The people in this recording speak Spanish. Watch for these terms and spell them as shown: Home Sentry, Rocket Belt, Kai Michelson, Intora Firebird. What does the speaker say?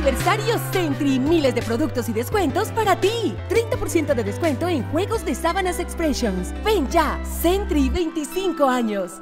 Aniversario Sentry, miles de productos y descuentos para ti. 30% de descuento en juegos de sábanas Expressions. Ven ya, Sentry 25 años.